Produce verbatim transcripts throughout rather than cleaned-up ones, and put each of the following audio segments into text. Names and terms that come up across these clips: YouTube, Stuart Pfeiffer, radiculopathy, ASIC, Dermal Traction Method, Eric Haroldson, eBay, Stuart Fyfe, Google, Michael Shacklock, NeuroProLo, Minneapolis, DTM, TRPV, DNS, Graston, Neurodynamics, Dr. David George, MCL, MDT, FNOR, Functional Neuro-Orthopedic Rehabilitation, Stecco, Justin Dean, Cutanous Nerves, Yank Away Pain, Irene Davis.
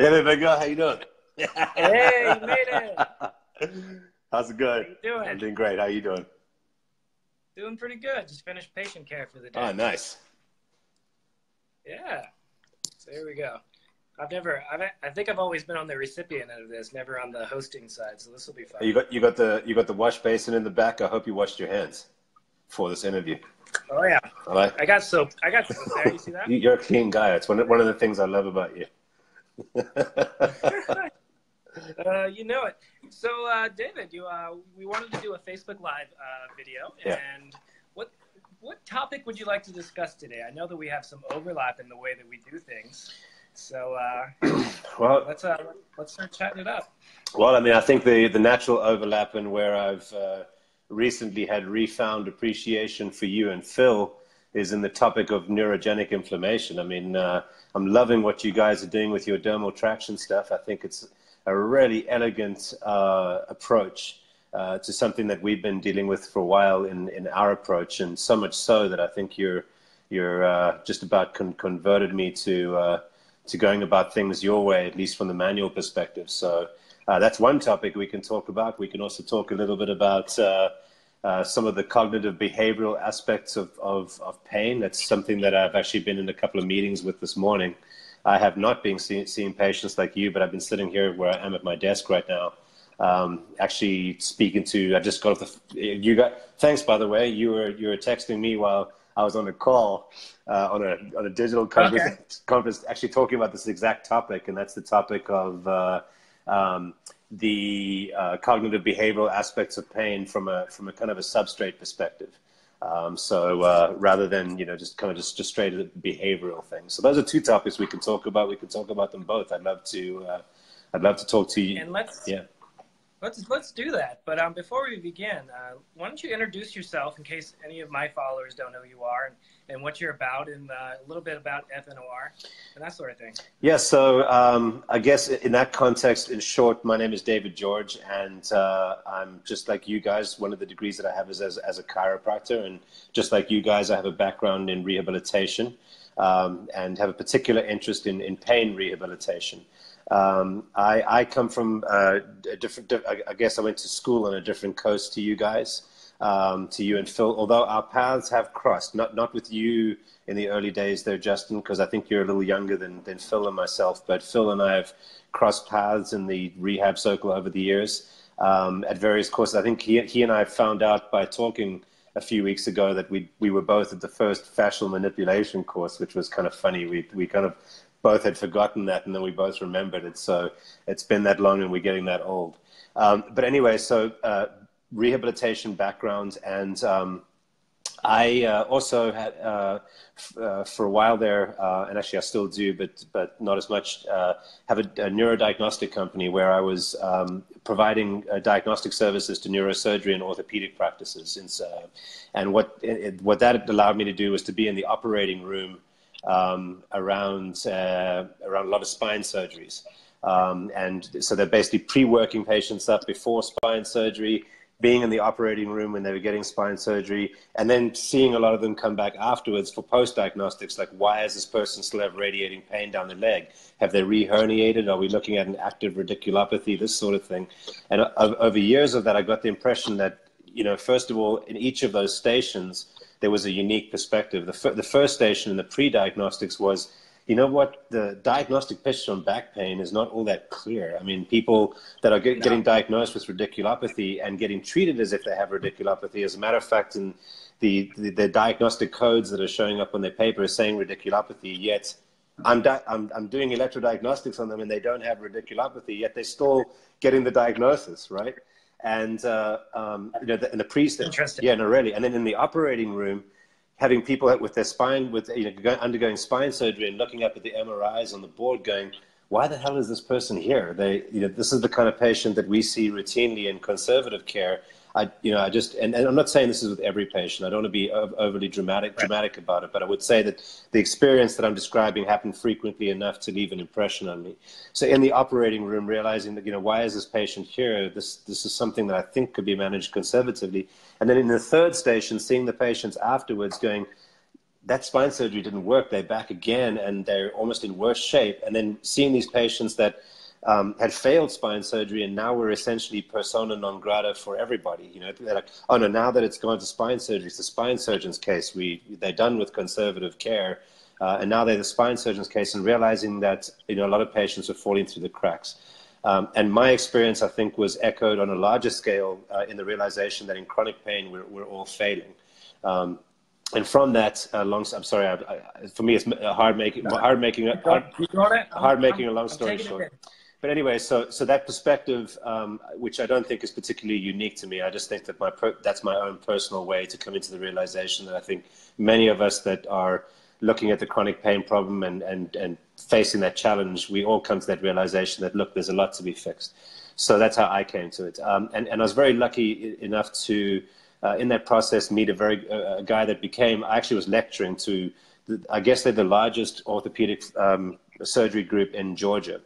There we go. How you doing? Hey, you made it. How's it going? How you doing? I'm doing great. How you doing? Doing pretty good. Just finished patient care for the day. Oh, nice. Yeah. So here we go. I've never. I've, I think I've always been on the recipient end of this, never on the hosting side. So this will be fun. You got you got the you got the wash basin in the back. I hope you washed your hands for this interview. Oh yeah. All right. I got soap. I got soap there. You see that? You're a clean guy. It's one one of the things I love about you. uh, you know it. So, uh, David, you uh, we wanted to do a Facebook Live uh, video, yeah. and what what topic would you like to discuss today? I know that we have some overlap in the way that we do things, so uh, well, let's uh, let's start chatting it up. Well, I mean, I think the the natural overlap and where I've uh, recently had refound appreciation for you and Phil is in the topic of neurogenic inflammation. I mean, uh, I'm loving what you guys are doing with your dermal traction stuff. I think it's a really elegant uh, approach uh, to something that we've been dealing with for a while in, in our approach, and so much so that I think you're, you're uh, just about con converted me to, uh, to going about things your way, at least from the manual perspective. So uh, that's one topic we can talk about. We can also talk a little bit about uh, Uh, some of the cognitive behavioral aspects of, of, of pain. That's something that I've actually been in a couple of meetings with this morning. I have not been see, seeing patients like you, but I've been sitting here where I am at my desk right now, um, actually speaking to, I just got off the, you got, thanks by the way, you were, you were texting me while I was on a call, uh, on, a, on a digital conference, okay. conference, actually talking about this exact topic, and that's the topic of uh, um, the uh, cognitive behavioral aspects of pain from a from a kind of a substrate perspective. Um, so uh, rather than, you know, just kind of just, just straight behavioral things. So those are two topics we can talk about. We can talk about them both. I'd love to uh, I'd love to talk to you. And let's yeah. Let's let's do that. But um, before we begin, uh, why don't you introduce yourself in case any of my followers don't know who you are and, and what you're about, and uh, a little bit about F N O R and that sort of thing. Yeah. So um, I guess in that context, in short, my name is David George, and uh, I'm just like you guys. One of the degrees that I have is as as a chiropractor, and just like you guys, I have a background in rehabilitation, um, and have a particular interest in in pain rehabilitation. Um, I, I come from uh, a different, I guess I went to school on a different coast to you guys, um, to you and Phil, although our paths have crossed, not, not with you in the early days there, Justin, because I think you're a little younger than, than Phil and myself, but Phil and I have crossed paths in the rehab circle over the years um, at various courses. I think he, he and I found out by talking a few weeks ago that we, we were both at the first fascial manipulation course, which was kind of funny. We, we kind of both had forgotten that, and then we both remembered it. So it's been that long, and we're getting that old. Um, but anyway, so uh, rehabilitation background, and um, I uh, also had uh, f uh, for a while there, uh, and actually I still do, but but not as much. Uh, have a, a neurodiagnostic company where I was um, providing uh, diagnostic services to neurosurgery and orthopedic practices, and uh, and what it, what that allowed me to do was to be in the operating room. Um, around, uh, around a lot of spine surgeries. Um, and so they're basically pre-working patients up before spine surgery, being in the operating room when they were getting spine surgery, and then seeing a lot of them come back afterwards for post-diagnostics, like why does this person still have radiating pain down their leg? Have they re-herniated? Are we looking at an active radiculopathy? This sort of thing. And uh, over years of that, I got the impression that, you know, first of all, in each of those stations, there was a unique perspective. The, f the first station in the pre-diagnostics was, you know what, the diagnostic picture on back pain is not all that clear. I mean, people that are get, no. getting diagnosed with radiculopathy and getting treated as if they have radiculopathy, as a matter of fact, in the, the, the diagnostic codes that are showing up on their paper is saying radiculopathy, yet I'm, di I'm, I'm doing electrodiagnostics on them and they don't have radiculopathy, yet they're still getting the diagnosis, right? And uh, um, you know, the, in the priest, yeah, no, really. And then in the operating room, having people with their spine, with you know, undergoing spine surgery and looking up at the M R Is on the board, going, "Why the hell is this person here?" They, you know, this is the kind of patient that we see routinely in conservative care. I, you know, I just, and, and I'm not saying this is with every patient. I don't want to be overly dramatic, right. dramatic about it, but I would say that the experience that I'm describing happened frequently enough to leave an impression on me. So in the operating room, realizing that, you know, why is this patient here? This, this is something that I think could be managed conservatively. And then in the third station, seeing the patients afterwards going, that spine surgery didn't work. They're back again and they're almost in worse shape. And then seeing these patients that um, had failed spine surgery and now were essentially persona non grata for everybody. You know, they're like, oh no, now that it's gone to spine surgery, it's the spine surgeon's case. We, they're done with conservative care. Uh, and now they're the spine surgeon's case, and realizing that, you know, a lot of patients are falling through the cracks. Um, and my experience, I think, was echoed on a larger scale uh, in the realization that in chronic pain, we're, we're all failing. Um, and from that, uh, long, I'm sorry, I, I, for me, it's hard making, hard making, hard, hard making a long story short. But anyway, so, so that perspective, um, which I don't think is particularly unique to me, I just think that my per that's my own personal way to come into the realization that I think many of us that are looking at the chronic pain problem and, and, and facing that challenge, we all come to that realization that, look, there's a lot to be fixed. So that's how I came to it. Um, and, and I was very lucky enough to, uh, in that process, meet a very uh, a guy that became, I actually was lecturing to, the, I guess they're the largest orthopedic um, surgery group in Georgia.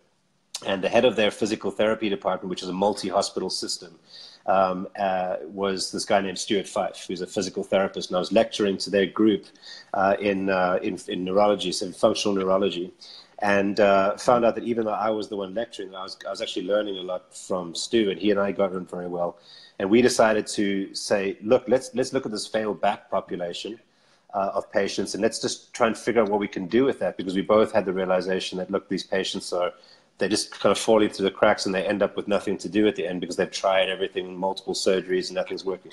And the head of their physical therapy department, which is a multi-hospital system, Um, uh, was this guy named Stuart Fyfe, who's a physical therapist, and I was lecturing to their group uh, in, uh, in, in neurology, so in functional neurology, and uh, found out that even though I was the one lecturing, I was, I was actually learning a lot from Stu, and he and I got on very well. And we decided to say, look, let's, let's look at this failed back population uh, of patients, and let's just try and figure out what we can do with that, because we both had the realization that, look, these patients are they're just kind of falling through the cracks and they end up with nothing to do at the end because they've tried everything, multiple surgeries, and nothing's working.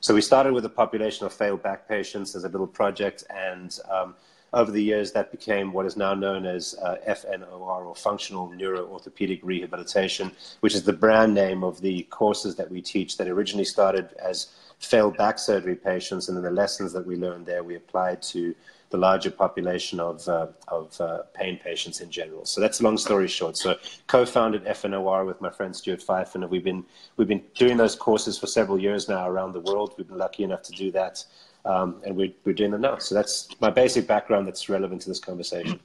So we started with a population of failed back patients as a little project, and um, over the years that became what is now known as uh, F N O R, or Functional Neuro-Orthopedic Rehabilitation, which is the brand name of the courses that we teach that originally started as failed back surgery patients, and then the lessons that we learned there we applied to the larger population of, uh, of uh, pain patients in general. So that's a long story short. So co-founded F N O R with my friend Stuart Pfeiffer, and we've been, we've been doing those courses for several years now around the world. We've been lucky enough to do that, um, and we're, we're doing them now. So that's my basic background that's relevant to this conversation.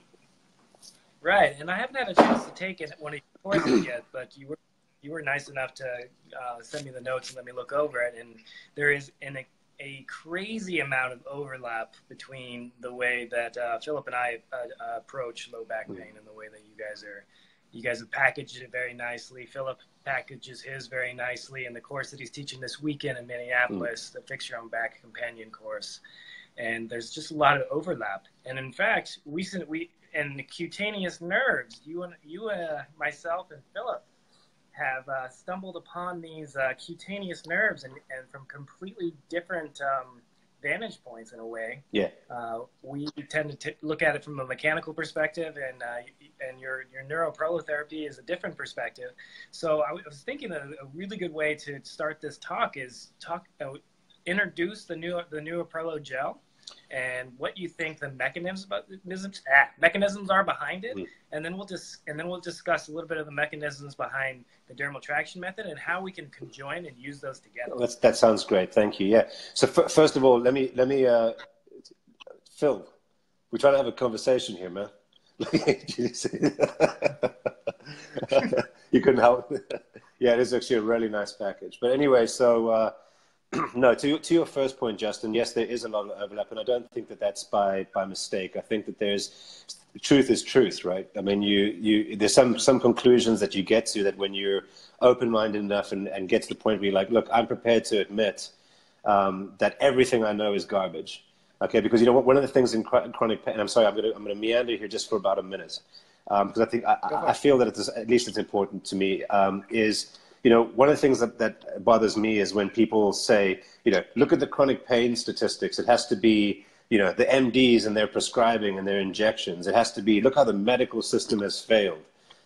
Right, and I haven't had a chance to take it one of your courses yet, but you were, you were nice enough to uh, send me the notes and let me look over it, and there is an a crazy amount of overlap between the way that uh, Philip and I uh, uh, approach low back pain and the way that you guys are, you guys have packaged it very nicely. Philip packages his very nicely in the course that he's teaching this weekend in Minneapolis, mm. the Fix Your Own Back Companion course. And there's just a lot of overlap. And in fact, we, we and the cutaneous nerves, you and you, uh, myself and Philip have uh, stumbled upon these uh, cutaneous nerves and, and from completely different um, vantage points in a way. Yeah. Uh, we tend to t look at it from a mechanical perspective, and uh, and your your NeuroProLo therapy is a different perspective. So I was thinking that a really good way to start this talk is talk uh, introduce the new the NeuroProLo gel and what you think the mechanisms mechanisms, ah, mechanisms are behind it, mm. and then we'll just and then we'll discuss a little bit of the mechanisms behind the dermal traction method and how we can conjoin and use those together. That's, that sounds great. Thank you. Yeah. So f first of all, let me let me uh, Phil, we're trying to have a conversation here, man. You couldn't help. Yeah, it is actually a really nice package. But anyway, so. Uh, No, to, to your first point, Justin, yes, there is a lot of overlap, and I don't think that that's by, by mistake. I think that there's truth is truth, right? I mean, you, you, there's some, some conclusions that you get to that when you're open-minded enough and, and get to the point where you're like, look, I'm prepared to admit um, that everything I know is garbage, okay? Because, you know, one of the things in chronic pain, and I'm sorry, I'm going to I'm going to meander here just for about a minute, um, because I think I, I feel that it's, at least it's important to me, um, is... You know, one of the things that, that bothers me is when people say, you know, look at the chronic pain statistics. It has to be, you know, the M Ds and their prescribing and their injections. It has to be, look how the medical system has failed.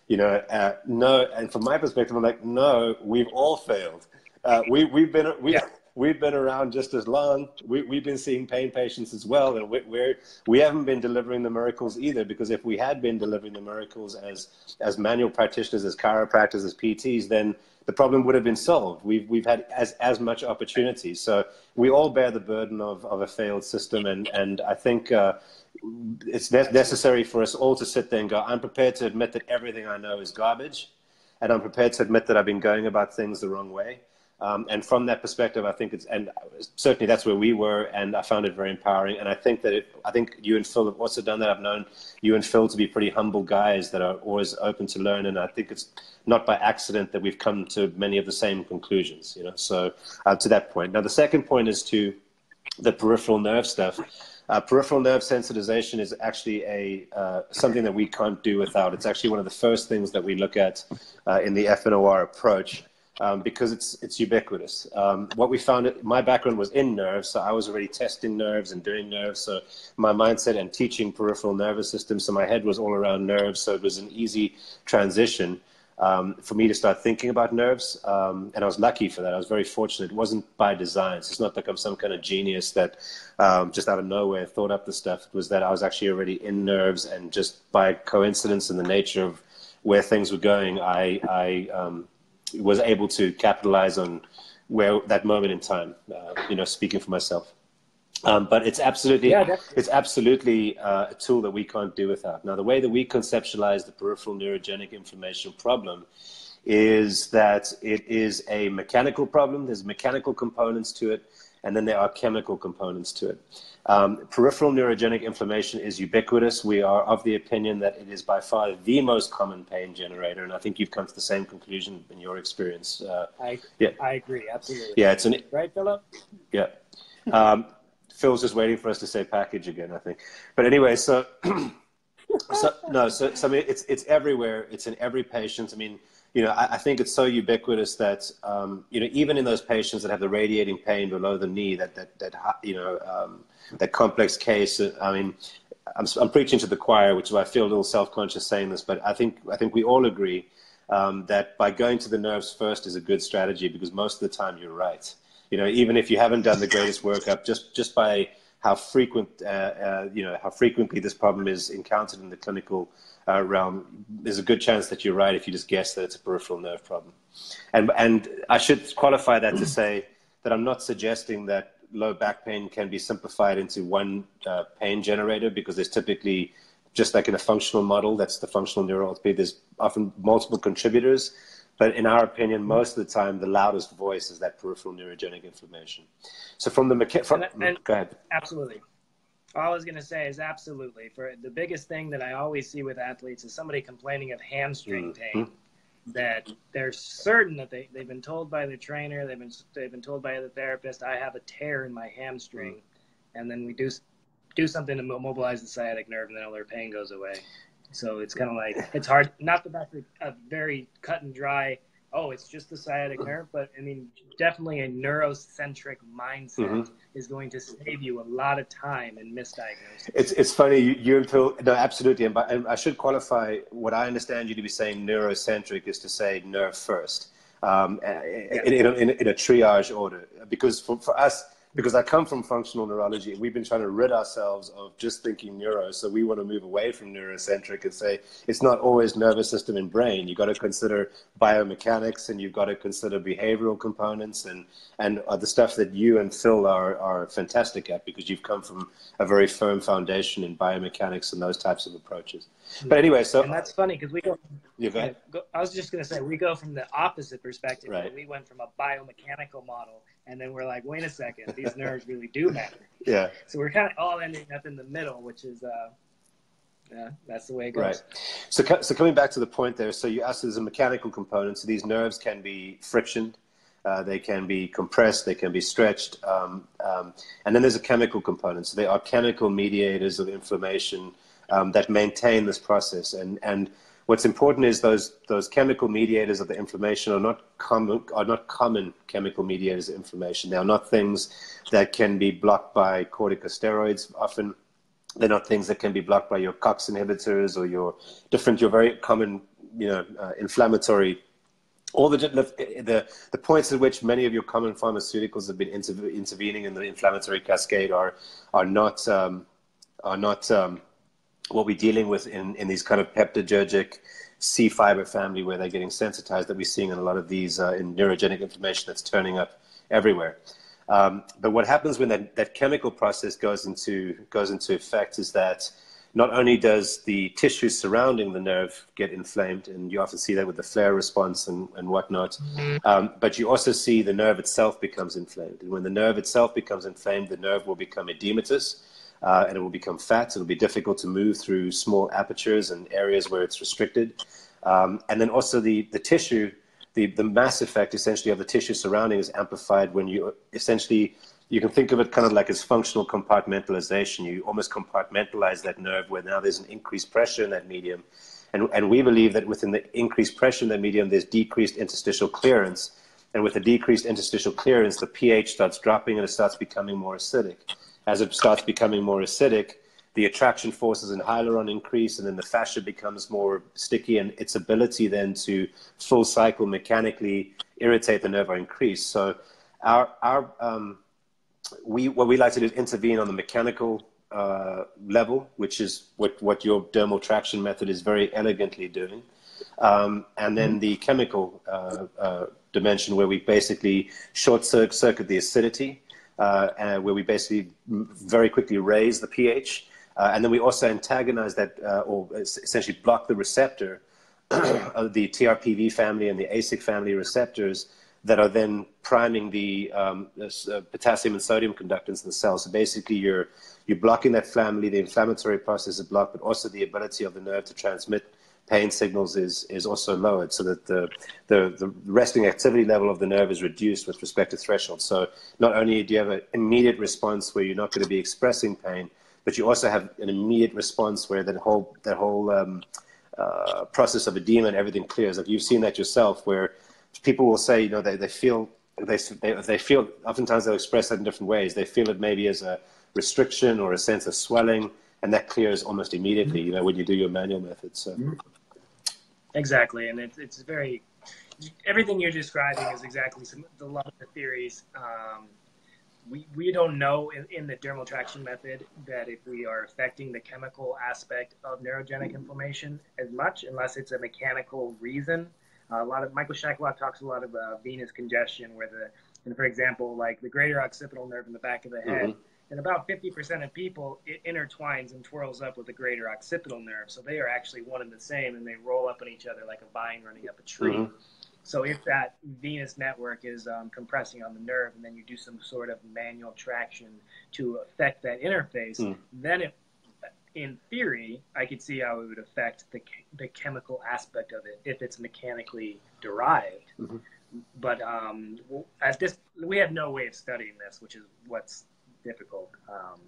You know, uh, no, and from my perspective, I'm like, no, we've all failed. Uh, we, we've been, we, yeah. we've been around just as long. We, we've been seeing pain patients as well. And we, we're, we haven't been delivering the miracles either, because if we had been delivering the miracles as, as manual practitioners, as chiropractors, as P Ts, then the problem would have been solved. We've, we've had as, as much opportunity. So we all bear the burden of, of a failed system. And, and I think uh, it's ne necessary for us all to sit there and go, I'm prepared to admit that everything I know is garbage. And I'm prepared to admit that I've been going about things the wrong way. Um, and from that perspective, I think it's, and certainly that's where we were, and I found it very empowering. And I think that, it, I think you and Phil have also done that. I've known you and Phil to be pretty humble guys that are always open to learn. And I think it's not by accident that we've come to many of the same conclusions, you know, so uh, to that point. Now, the second point is to the peripheral nerve stuff. Uh, peripheral nerve sensitization is actually a, uh, something that we can't do without. It's actually one of the first things that we look at uh, in the F N O R approach. Um, because it's, it's ubiquitous. Um, what we found, my background was in nerves, so I was already testing nerves and doing nerves, so my mindset and teaching peripheral nervous system, so my head was all around nerves, so it was an easy transition um, for me to start thinking about nerves, um, and I was lucky for that. I was very fortunate. It wasn't by design, so it's not like I'm some kind of genius that um, just out of nowhere thought up the stuff. It was that I was actually already in nerves, and just by coincidence and the nature of where things were going, I... I um, was able to capitalize on where that moment in time, uh, you know, speaking for myself. Um, but it's absolutely, yeah, it's absolutely uh, a tool that we can't do without. Now, the way that we conceptualize the peripheral neurogenic inflammation problem is that it is a mechanical problem. There's mechanical components to it, and then there are chemical components to it. Um, peripheral neurogenic inflammation is ubiquitous. We are of the opinion that it is by far the most common pain generator, and I think you've come to the same conclusion in your experience. Uh, I, yeah. I agree, absolutely. Yeah, it's an, right, Philip? Yeah. Um, Phil's just waiting for us to say package again, I think. But anyway, so, so no, so, so I mean, it's, it's everywhere. It's in every patient. I mean, you know, I, I think it's so ubiquitous that, um, you know, even in those patients that have the radiating pain below the knee, that, that, that you know, um, that complex case, I mean, I'm, I'm preaching to the choir, which is why I feel a little self-conscious saying this, but I think, I think we all agree um, that by going to the nerves first is a good strategy, because most of the time you're right. You know, even if you haven't done the greatest workup, just, just by how frequent, uh, uh, you know, how frequently this problem is encountered in the clinical Uh, realm, there's a good chance that you're right if you just guess that it's a peripheral nerve problem. And, and I should qualify that to say that I'm not suggesting that low back pain can be simplified into one uh, pain generator, because there's typically, just like in a functional model, that's the functional neuro-orthopedic, there's often multiple contributors. But in our opinion, most of the time, the loudest voice is that peripheral neurogenic inflammation. So from the mecha- from, and, and, go ahead. Absolutely. All I was going to say is absolutely. For the biggest thing that I always see with athletes is somebody complaining of hamstring pain, mm-hmm. that they're certain that they, they've been told by the trainer, they've been, they've been told by the therapist, I have a tear in my hamstring. Mm-hmm. And then we do, do something to mobilize the sciatic nerve, and then all their pain goes away. So it's kind of like, it's hard, not the best, a very cut and dry, oh, it's just the sciatic nerve, but I mean, definitely a neurocentric mindset mm-hmm. is going to save you a lot of time and misdiagnosis. It's, it's funny, you, you and Phil, no, absolutely. And, by, and I should qualify, what I understand you to be saying neurocentric is to say nerve first, um, yeah. in, in, in, in a triage order. Because for, for us, because I come from functional neurology, and we've been trying to rid ourselves of just thinking neuro, so we want to move away from neurocentric and say it's not always nervous system and brain. You've got to consider biomechanics, and you've got to consider behavioral components, and, and the stuff that you and Phil are, are fantastic at, because you've come from a very firm foundation in biomechanics and those types of approaches. But anyway, so... And that's funny, because we go... You go ahead. I was just going to say, we go from the opposite perspective. Right. We went from a biomechanical model, and then we're like, wait a second, these nerves really do matter. Yeah. So we're kind of all ending up in the middle, which is, uh, yeah, that's the way it goes. Right. So, so coming back to the point there, so you asked, there's a mechanical component. So these nerves can be frictioned, uh, they can be compressed, they can be stretched. Um, um, and then there's a chemical component. So they are chemical mediators of inflammation um, that maintain this process. And, and what's important is those, those chemical mediators of the inflammation are not, com are not common chemical mediators of inflammation. They are not things that can be blocked by corticosteroids often. They're not things that can be blocked by your COX inhibitors or your different, your very common, you know, uh, inflammatory. All the, the, the points at which many of your common pharmaceuticals have been inter intervening in the inflammatory cascade are, are not, um, are not, um, what we're dealing with in, in these kind of peptogergic C fiber family where they're getting sensitized, that we're seeing in a lot of these uh, in neurogenic inflammation that's turning up everywhere. Um, but what happens when that, that chemical process goes into, goes into effect is that not only does the tissue surrounding the nerve get inflamed, and you often see that with the flare response and, and whatnot, um, but you also see the nerve itself becomes inflamed. And when the nerve itself becomes inflamed, the nerve will become edematous, uh, and it will become fat. It will be difficult to move through small apertures and areas where it's restricted. Um, and then also the, the tissue, the, the mass effect essentially of the tissue surrounding is amplified when you essentially... You can think of it kind of like as functional compartmentalization. You almost compartmentalize that nerve where now there's an increased pressure in that medium. And, and we believe that within the increased pressure in that medium, there's decreased interstitial clearance. And with the decreased interstitial clearance, the pH starts dropping and it starts becoming more acidic. As it starts becoming more acidic, the attraction forces in hyaluron increase, and then the fascia becomes more sticky, and its ability then to full cycle mechanically irritate the nerve or increase. So our... our um, We, what we like to do is intervene on the mechanical uh, level, which is what, what your dermal traction method is very elegantly doing. Um, and then the chemical uh, uh, dimension, where we basically short circuit the acidity, uh, and where we basically very quickly raise the pH. Uh, and then we also antagonize that, uh, or essentially block the receptor of the T R P V family and the A S I C family receptors that are then priming the um, uh, potassium and sodium conductance in the cell. So basically you're, you're blocking that family. The inflammatory process is blocked, but also the ability of the nerve to transmit pain signals is, is also lowered, so that the, the, the resting activity level of the nerve is reduced with respect to threshold. So not only do you have an immediate response where you're not going to be expressing pain, but you also have an immediate response where that whole, that whole um, uh, process of edema and everything clears. Like you've seen that yourself, where people will say, you know, they, they feel, they, they, they feel, oftentimes they'll express that in different ways. They feel it maybe as a restriction or a sense of swelling, and that clears almost immediately, you know, when you do your manual method. So. Exactly. And it, it's very, everything you're describing is exactly some, a lot of the theories. Um, we, we don't know in, in the dermal traction method that if we are affecting the chemical aspect of neurogenic inflammation as much, unless it's a mechanical reason. A lot of Michael Shacklock talks a lot of uh, venous congestion, where the, and for example, like the greater occipital nerve in the back of the head, mm-hmm. and about fifty percent of people, it intertwines and twirls up with the greater occipital nerve. So they are actually one and the same, and they roll up on each other like a vine running up a tree. Mm-hmm. So if that venous network is um, compressing on the nerve, and then you do some sort of manual traction to affect that interface, mm-hmm. then it, in theory, I could see how it would affect the, the chemical aspect of it if it's mechanically derived. Mm-hmm. But um, at this, we have no way of studying this, which is what's difficult. Um,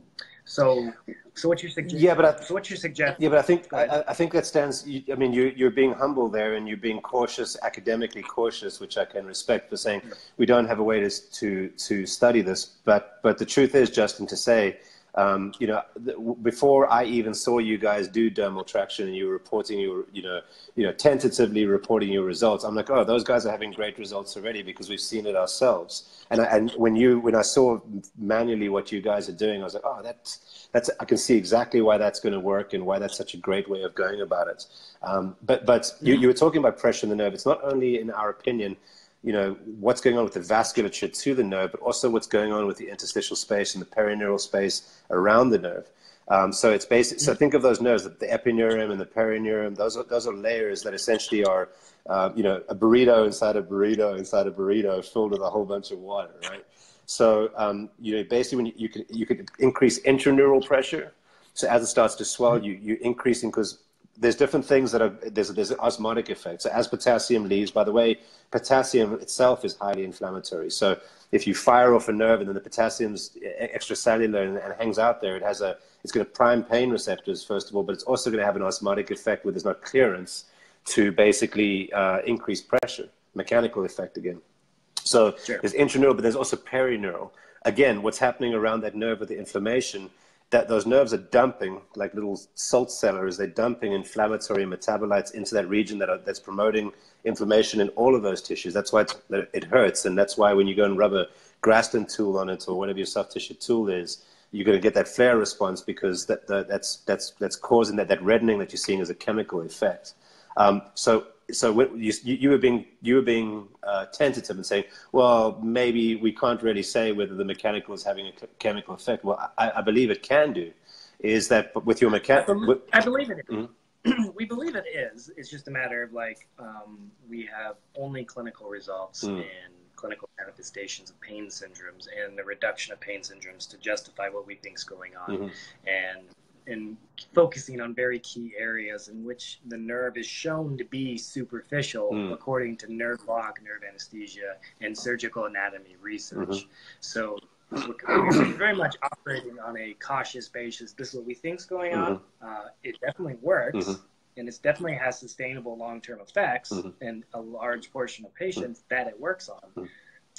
so, so what you're suggesting? Yeah, but I, so what you're suggesting? Yeah, but I think I, I think that stands. I mean, you, you're being humble there, and you're being cautious, academically cautious, which I can respect, for saying we don't have a way to to to study this. But but the truth is, Justin, to say. Um, you know, before I even saw you guys do dermal traction and you were reporting your, you know, you know, tentatively reporting your results, I'm like, oh, those guys are having great results already because we've seen it ourselves. And I, and when you, when I saw manually what you guys are doing, I was like, oh, that's, that's, I can see exactly why that's going to work and why that's such a great way of going about it. Um, but, but you, you were talking about pressure in the nerve. It's not only, in our opinion, you know, what's going on with the vasculature to the nerve, but also what's going on with the interstitial space and the perineural space around the nerve. Um, so it's basic. So think of those nerves, the, the epineurium and the perineurium. Those are those are layers that essentially are, uh, you know, a burrito inside a burrito inside a burrito filled with a whole bunch of water, right? So um, you know, basically, when you, you could you could increase intraneural pressure. So as it starts to swell, you you increasing because there's different things that are, there's, there's an osmotic effect. So as potassium leaves, by the way, potassium itself is highly inflammatory. So if you fire off a nerve and then the potassium's extracellular and, and hangs out there, it has a, it's going to prime pain receptors, first of all, but it's also going to have an osmotic effect where there's not clearance to basically uh, increase pressure, mechanical effect again. So sure. There's intraneural, but there's also perineural. Again, what's happening around that nerve with the inflammation, that those nerves are dumping, like little salt cellars, they're dumping inflammatory metabolites into that region that are, that's promoting inflammation in all of those tissues. That's why it's, it hurts, and that's why when you go and rub a Graston tool on it or whatever your soft tissue tool is, you're going to get that flare response because that, that, that's, that's, that's causing that, that reddening that you're seeing as a chemical effect. Um, so so you, you were being, you were being uh, tentative and saying, well, maybe we can't really say whether the mechanical is having a chemical effect. Well, I, I believe it can do. is that with your mechanic? I believe it is. Mm-hmm. We believe it is. It's just a matter of like, um, we have only clinical results mm. in clinical manifestations of pain syndromes and the reduction of pain syndromes to justify what we think is going on. Mm-hmm. And and focusing on very key areas in which the nerve is shown to be superficial mm. according to nerve block, nerve anesthesia, and surgical anatomy research. Mm-hmm. So we're very much operating on a cautious basis. This is what we think is going mm-hmm. on. Uh, it definitely works, mm-hmm. and it definitely has sustainable long-term effects mm-hmm. in a large portion of patients mm-hmm. that it works on. Mm-hmm.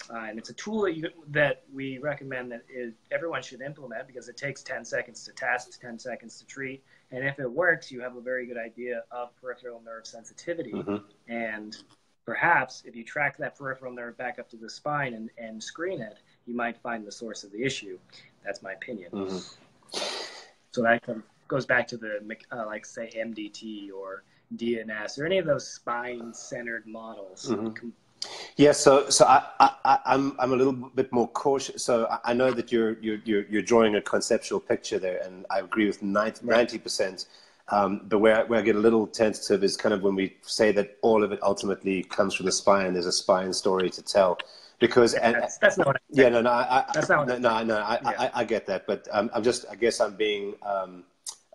Uh, and it's a tool that, you, that we recommend that is, everyone should implement because it takes ten seconds to test, ten seconds to treat. And if it works, you have a very good idea of peripheral nerve sensitivity. Mm-hmm. And perhaps if you track that peripheral nerve back up to the spine and, and screen it, you might find the source of the issue. That's my opinion. Mm-hmm. So that goes back to the, uh, like say, M D T or D N S or any of those spine-centered models. Mm-hmm. Yeah, so so I, I I'm I'm a little bit more cautious. So I, I know that you're you're you're drawing a conceptual picture there, and I agree with ninety percent. Um, but where I, where I get a little tentative is kind of when we say that all of it ultimately comes from the spine. There's a spine story to tell, because and that's, that's not what I yeah no no I, I that's not no no, no I, yeah. I I get that, but um, I'm just I guess I'm being. Um,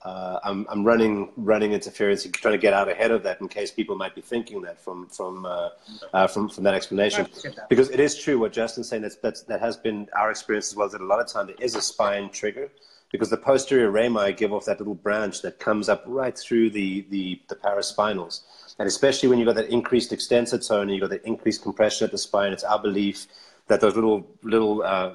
Uh, I'm, I'm running running interference, trying to get out ahead of that in case people might be thinking that from from uh, uh, from, from that explanation, because it is true what Justin's saying. That's, that's that has been our experience as well. That a lot of time there is a spine trigger, because the posterior rami give off that little branch that comes up right through the the, the paraspinals, and especially when you've got that increased extensor tone and you've got that increased compression at the spine. It's our belief that those little little uh,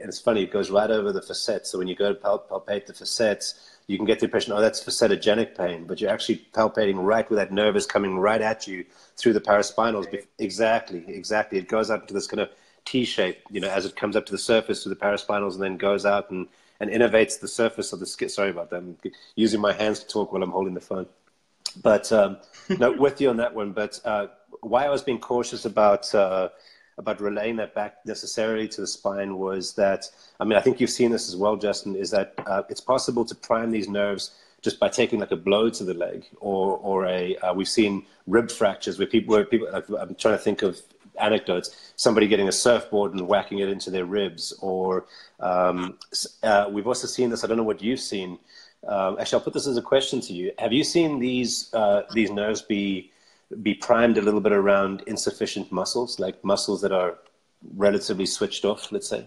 and it's funny, it goes right over the facet. So when you go to palp palpate the facets, you can get the impression, oh, that's facetogenic pain, but you're actually palpating right where that nerve is coming right at you through the paraspinals. Right. Exactly, exactly. It goes up to this kind of T shape, you know, as it comes up to the surface through the paraspinals and then goes out and, and innervates the surface of the skin. Sorry about that. I'm using my hands to talk while I'm holding the phone. But um, no, with you on that one. But uh, why I was being cautious about uh, about relaying that back necessarily to the spine was that, I mean, I think you've seen this as well, Justin, is that uh, it's possible to prime these nerves just by taking like a blow to the leg or, or a, uh, we've seen rib fractures where people, where people, I'm trying to think of anecdotes, somebody getting a surfboard and whacking it into their ribs, or um, uh, we've also seen this, I don't know what you've seen. Um, actually, I'll put this as a question to you. Have you seen these, uh, these nerves be, be primed a little bit around insufficient muscles, like muscles that are relatively switched off, let's say?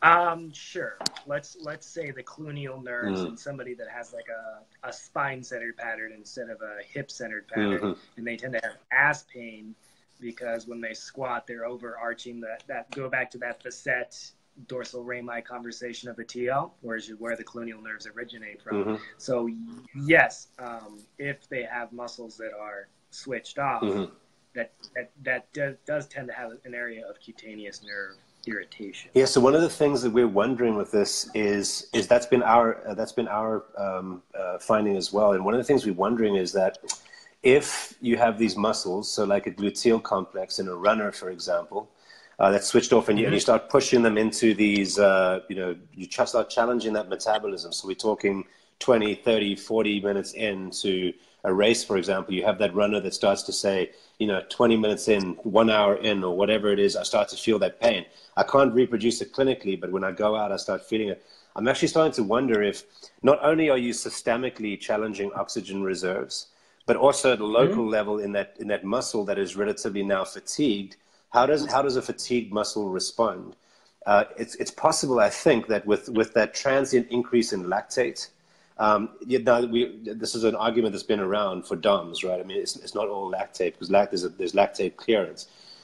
Um, sure. Let's, let's say the cluneal nerves mm. in somebody that has like a, a spine-centered pattern instead of a hip-centered pattern, mm-hmm. and they tend to have ass pain because when they squat, they're overarching that, that go back to that facet dorsal rami conversation of the T L, whereas where the cluneal nerves originate from. Mm-hmm. So yes, um, if they have muscles that are switched off, mm-hmm. that, that, that does, does tend to have an area of cutaneous nerve irritation. Yeah. So one of the things that we're wondering with this is, is that's been our, uh, that's been our um, uh, finding as well. And one of the things we're wondering is that if you have these muscles, so like a gluteal complex in a runner, for example, Uh, that's switched off, and you, and you start pushing them into these, uh, you know, you just start challenging that metabolism. So we're talking twenty, thirty, forty minutes into a race, for example, you have that runner that starts to say, you know, twenty minutes in, one hour in, or whatever it is, I start to feel that pain. I can't reproduce it clinically, but when I go out, I start feeling it. I'm actually starting to wonder if not only are you systemically challenging oxygen reserves, but also at a local mm-hmm. level in that, in that muscle that is relatively now fatigued, How does, how does a fatigued muscle respond? Uh, it's, it's possible, I think, that with, with that transient increase in lactate, um, you know, we, this is an argument that's been around for D O M S, right? I mean, it's, it's not all lactate, because lact, there's, a, there's lactate clearance.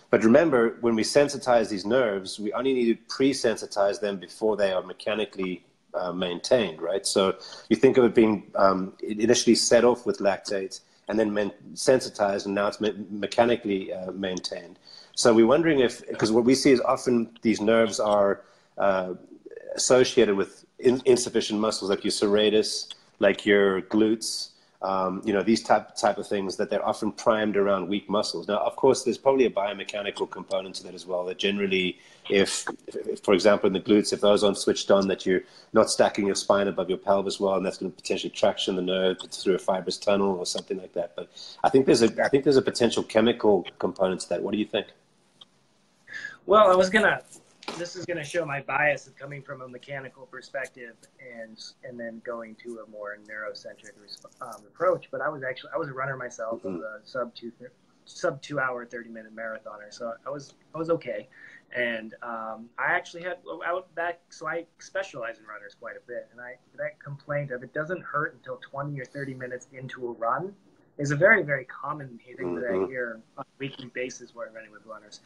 But remember, when we sensitize these nerves, we only need to pre-sensitize them before they are mechanically uh, maintained, right? So you think of it being um, initially set off with lactate and then sensitized, and now it's me mechanically uh, maintained. So we're wondering if, because what we see is often these nerves are uh, associated with in, insufficient muscles, like your serratus, like your glutes, Um, you know, these type, type of things, that they're often primed around weak muscles. Now, of course, there's probably a biomechanical component to that as well, that generally, if, if for example, in the glutes, if those aren't switched on, that you're not stacking your spine above your pelvis well, and that's going to potentially traction the nerve through a fibrous tunnel or something like that. But I think there's a, I think there's a potential chemical component to that. What do you think? Well, I was going to, this is going to show my bias of coming from a mechanical perspective and and then going to a more neurocentric um, approach. But I was actually, I was a runner myself, mm-hmm. a sub two sub two hour thirty minute marathoner, so I was I was okay. And um, I actually had out back, so I specialize in runners quite a bit. And I that complaint of it doesn't hurt until twenty or thirty minutes into a run is a very very common thing mm-hmm. that I hear on a weekly basis where I'm running with runners.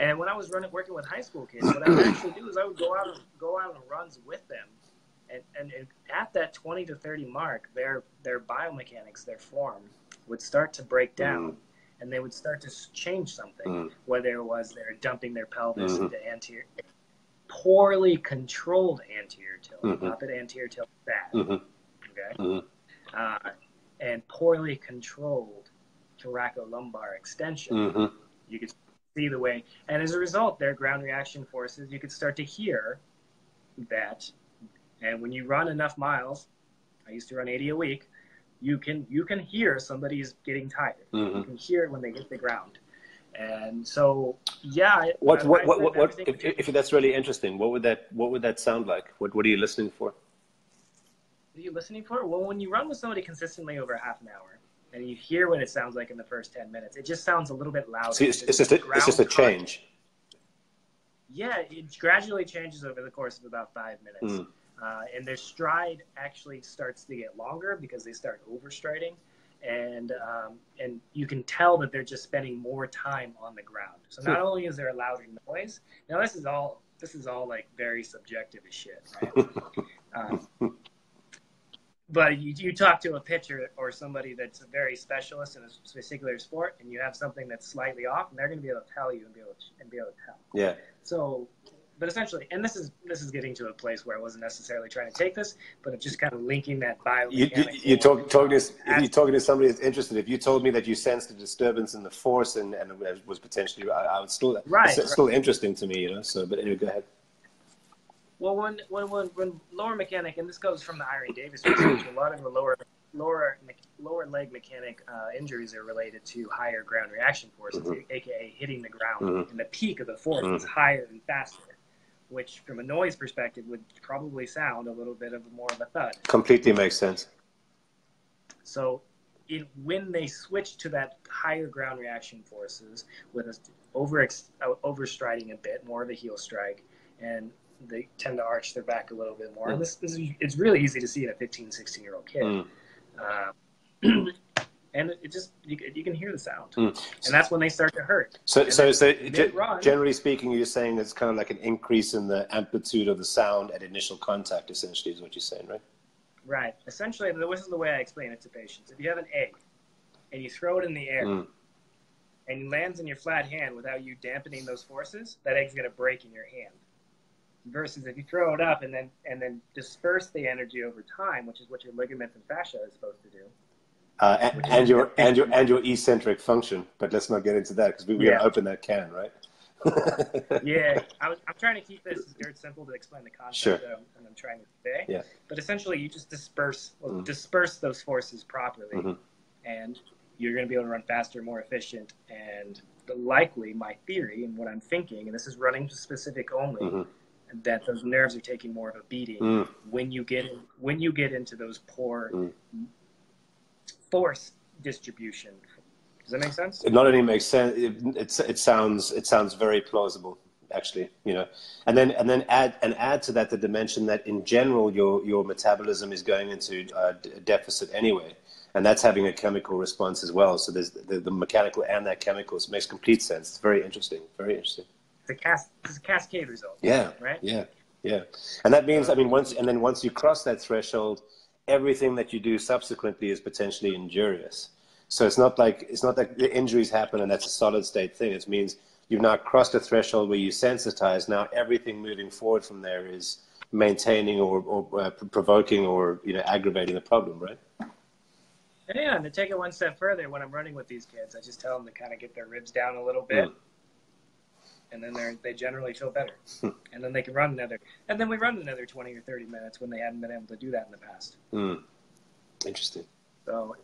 And when I was running, working with high school kids, what I would actually do is I would go out and go out on runs with them, and, and, and at that twenty to thirty mark, their their biomechanics, their form, would start to break down, mm-hmm. and they would start to change something, mm-hmm. whether it was they're dumping their pelvis mm-hmm. into anterior, poorly controlled anterior tilt, mm-hmm. not that anterior tilt is bad, mm-hmm. okay, mm-hmm. Uh, and poorly controlled thoracolumbar extension. Mm-hmm. You could. Either way, and as a result, their ground reaction forces, you could start to hear that. And when you run enough miles, I used to run eighty a week, you can you can hear somebody's getting tired. Mm-hmm. You can hear it when they hit the ground. And so, yeah. What what what, what, what if, if that's really interesting? What would that what would that sound like? What what are you listening for? What are you listening for? Well, when you run with somebody consistently over half an hour, and you hear what it sounds like in the first ten minutes. It just sounds a little bit louder. So it's, it's, just a, it's just a change. Yeah, it gradually changes over the course of about five minutes. Mm. Uh, and their stride actually starts to get longer because they start overstriding. And, um, and you can tell that they're just spending more time on the ground. So not only is there a louder noise, now this is all, this is all like very subjective as shit, right? um, But you, you talk to a pitcher or somebody that's a very specialist in a particular sport, and you have something that's slightly off, and they're going to be able to tell you and be able to, and be able to tell. Yeah. So, but essentially, and this is this is getting to a place where I wasn't necessarily trying to take this, but I'm just kind of linking that bio. You, you, you talk, talking to if you're talking to somebody that's interested. If you told me that you sensed a disturbance in the force and and it was potentially, I, I would still right, it's right. still interesting to me, you know. So, but anyway, go ahead. Well, when, when, when, when lower mechanic, and this goes from the Irene Davis research, a lot of the lower, lower, lower leg mechanic uh, injuries are related to higher ground reaction forces, mm-hmm. a k a hitting the ground, mm-hmm. and the peak of the force mm-hmm. is higher and faster, which from a noise perspective would probably sound a little bit of a, more of a thud. Completely makes sense. So it, when they switch to that higher ground reaction forces with a over, overstriding a bit, more of a heel strike, and they tend to arch their back a little bit more. And this, this is, it's really easy to see in a fifteen, sixteen year old kid. Mm. Um, and it just, you, you can hear the sound. Mm. And that's when they start to hurt. So, and so, so ge run, generally speaking, you're saying it's kind of like an increase in the amplitude of the sound at initial contact, essentially, is what you're saying, right? Right. Essentially, this is the way I explain it to patients. If you have an egg and you throw it in the air, mm. and it lands in your flat hand without you dampening those forces, that egg's going to break in your hand. Versus if you throw it up and then and then disperse the energy over time, which is what your ligaments and fascia is supposed to do, uh, and, and your and your and your eccentric function. But let's not get into that because we we're yeah. gonna open that can, right? yeah, I was, I'm trying to keep this very simple to explain the concept sure. that, I'm, that I'm trying to say. Yeah. But essentially, you just disperse well, mm-hmm. disperse those forces properly, mm-hmm. and you're going to be able to run faster, more efficient, and likely my theory and what I'm thinking, and this is running specific only. Mm-hmm. that those nerves are taking more of a beating mm. when you get in, when you get into those poor mm. force distribution. Does that make sense? It not only makes sense, it, it, it sounds it sounds very plausible, actually. You know, and then and then add and add to that the dimension that in general your your metabolism is going into uh, a deficit anyway, and that's having a chemical response as well. So there's the, the mechanical and that chemical. So it makes complete sense. It's very interesting. Very interesting. The cas it's a cascade result. Yeah. Right. Yeah. Yeah. And that means, I mean, once and then once you cross that threshold, everything that you do subsequently is potentially injurious. So it's not like it's not like the injuries happen and that's a solid state thing. It means you've now crossed a threshold where you sensitize. Now everything moving forward from there is maintaining or, or uh, provoking or you know aggravating the problem, right? Yeah, and to take it one step further, when I'm running with these kids, I just tell them to kind of get their ribs down a little bit. Mm. And then they they generally feel better. And then they can run another. And then we run another twenty or thirty minutes when they hadn't been able to do that in the past. Mm. Interesting. So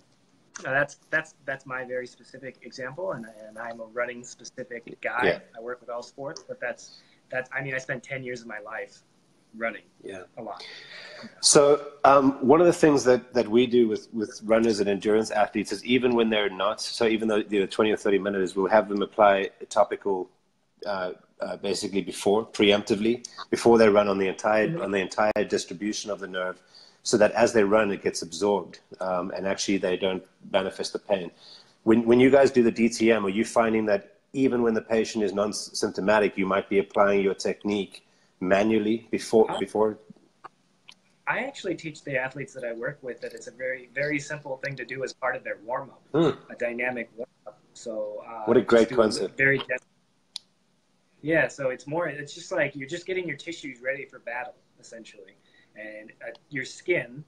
uh, that's that's that's my very specific example. And, and I'm a running specific guy. Yeah. I work with all sports. But that's, that's I mean, I spent ten years of my life running yeah. a lot. Yeah. So um, one of the things that, that we do with, with runners and endurance athletes is even when they're not, so even though you know, twenty or thirty minutes, we'll have them apply a topical Uh, uh, basically before preemptively before they run on the entire mm-hmm. on the entire distribution of the nerve, so that as they run it gets absorbed um, and actually they don't manifest the pain. When when you guys do the D T M, are you finding that even when the patient is non-symptomatic, you might be applying your technique manually before I, before? I actually teach the athletes that I work with that it's a very very simple thing to do as part of their warm up, mm. a dynamic warm up. So uh, what a great concept! Very. Yeah, so it's more, it's just like you're just getting your tissues ready for battle, essentially. And uh, your skin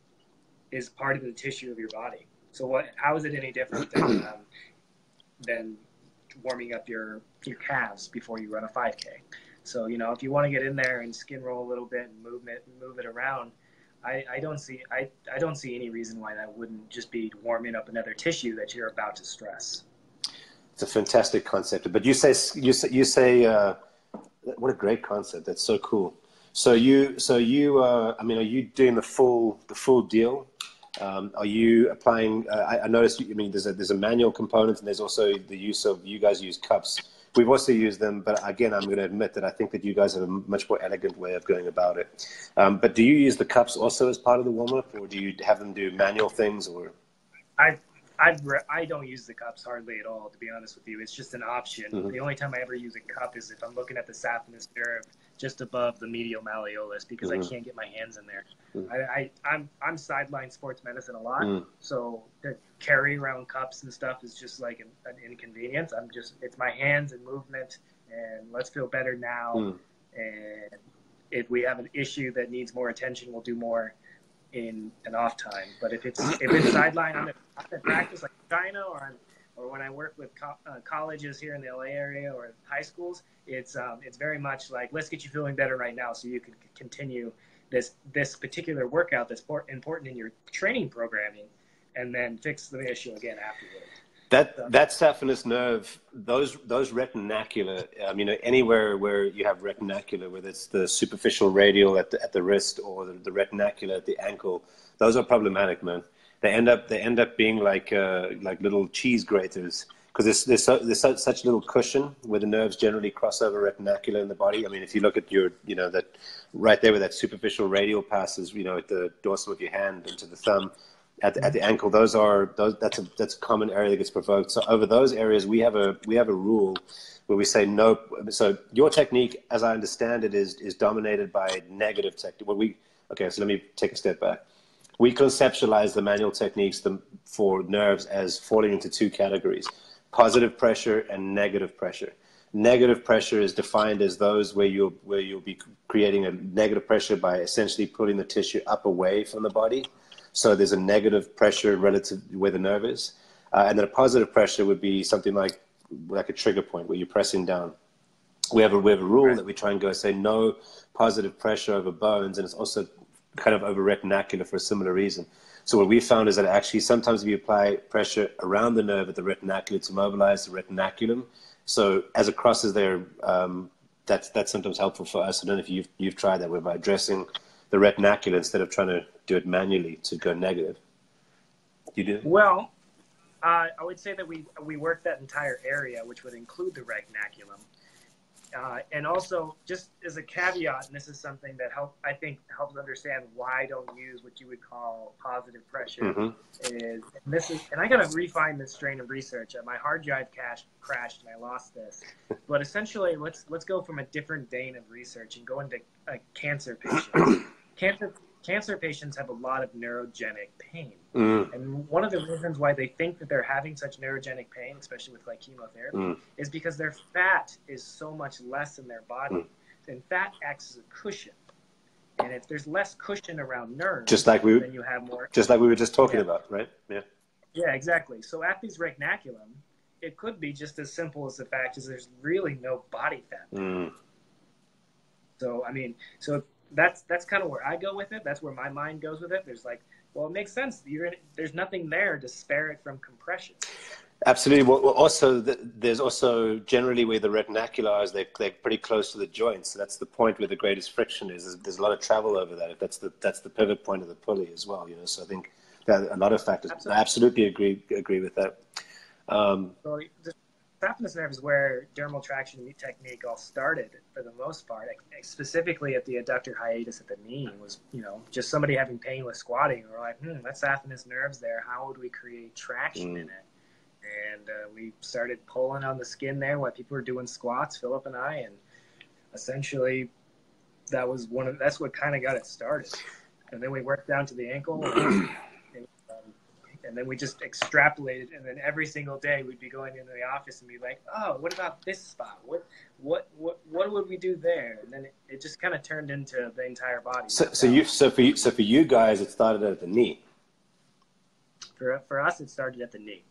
is part of the tissue of your body. So what? How is it any different than, um, than warming up your, your calves before you run a five K? So, you know, if you want to get in there and skin roll a little bit and move it, move it around, I, I, don't see, I, I don't see any reason why that wouldn't just be warming up another tissue that you're about to stress. It's a fantastic concept. But you say, you say, you say uh, what a great concept. That's so cool. So you, so you, uh, I mean, are you doing the full, the full deal? Um, are you applying, uh, I, I noticed, I mean, there's a, there's a manual component and there's also the use of, you guys use cups. We've also used them, but again, I'm going to admit that I think that you guys have a much more elegant way of going about it. Um, but do you use the cups also as part of the warm-up, or do you have them do manual things, or? I I've re I don't use the cups hardly at all, to be honest with you. It's just an option. Mm-hmm. The only time I ever use a cup is if I'm looking at the saphenous nerve just above the medial malleolus, because mm-hmm. I can't get my hands in there. Mm-hmm. I, I, I'm, I'm sideline sports medicine a lot, mm-hmm. so to carry around cups and stuff is just like an, an inconvenience. I'm just, it's my hands and movement, and let's feel better now. Mm-hmm. And if we have an issue that needs more attention, we'll do more in an off time. But if it's if it's sideline, I'm in practice like China, or I'm, or when I work with co uh, colleges here in the L A area or high schools, it's um, it's very much like, let's get you feeling better right now so you can continue this this particular workout that's important in your training programming, and then fix the issue again afterwards. That so, that saphenous nerve, those those retinacular, um, you know, anywhere where you have retinacular, whether it's the superficial radial at the at the wrist or the, the retinacular at the ankle, those are problematic, man. They end up they end up being like uh, like little cheese graters, because there's there's, so, there's so, such little cushion where the nerves generally cross over retinacular in the body. I mean, if you look at your you know that right there where that superficial radial passes, you know, at the dorsal of your hand into the thumb. At the, at the ankle, those are those. That's a that's a common area that gets provoked. So over those areas, we have a we have a rule where we say no. So your technique, as I understand it, is is dominated by negative technique. What we okay. So let me take a step back. We conceptualize the manual techniques the, for nerves as falling into two categories: positive pressure and negative pressure. Negative pressure is defined as those where you'll where you'll be creating a negative pressure by essentially pulling the tissue up away from the body. So there's a negative pressure relative where the nerve is. Uh, and then a positive pressure would be something like, like a trigger point where you're pressing down. We have a, we have a rule that we try and go say no positive pressure over bones, and it's also kind of over retinacular for a similar reason. So what we found is that actually sometimes we apply pressure around the nerve at the retinacular to mobilize the retinaculum. So as it crosses there, um, that's, that's sometimes helpful for us. I don't know if you've, you've tried that, whereby addressing the retinacular instead of trying to do it manually to go negative. You do? Well, uh, I would say that we, we work that entire area, which would include the retinaculum. Uh, and also, just as a caveat, and this is something that help, I think helps understand why I don't use what you would call positive pressure, mm-hmm. is, and this is, and I got to refine this strain of research. Uh, my hard drive cache crashed and I lost this. But essentially, let's, let's go from a different vein of research and go into uh, cancer patients. cancer Cancer patients have a lot of neurogenic pain. Mm. And one of the reasons why they think that they're having such neurogenic pain, especially with like chemotherapy, mm. is because their fat is so much less in their body. Mm. And fat acts as a cushion. And if there's less cushion around nerves, just like we, then you have more. Just like we were just talking yeah. about, right? Yeah. Yeah, exactly. So aphys retinaculum, it could be just as simple as the fact is there's really no body fat. Mm. So, I mean, so that's, that's kind of where I go with it. That's where my mind goes with it. There's like, well, it makes sense. You're in, there's nothing there to spare it from compression. Absolutely. Well, also, there's also generally where the retinacula is, they're, they're pretty close to the joints. So that's the point where the greatest friction is. There's, there's a lot of travel over that. If that's the, that's the pivot point of the pulley as well, you know, so I think that a lot of factors. Absolutely. I absolutely agree, agree with that. Um, so the saphenous nerve is where dermal traction technique all started for the most part, specifically at the adductor hiatus at the knee. Was, you know, just somebody having pain with squatting. We're like, hmm, that saphenous nerve's there. How would we create traction mm. in it? And uh, we started pulling on the skin there while people were doing squats, Philip and I, and essentially that was one of, that's what kind of got it started. And then we worked down to the ankle, and, and, um, and then we just extrapolated. And then every single day we'd be going into the office and be like, oh, what about this spot? What, what, what, what would we do there? And then it, it just kind of turned into the entire body. So, so you, so for you, so for you guys, it started at the knee. For for us, it started at the knee.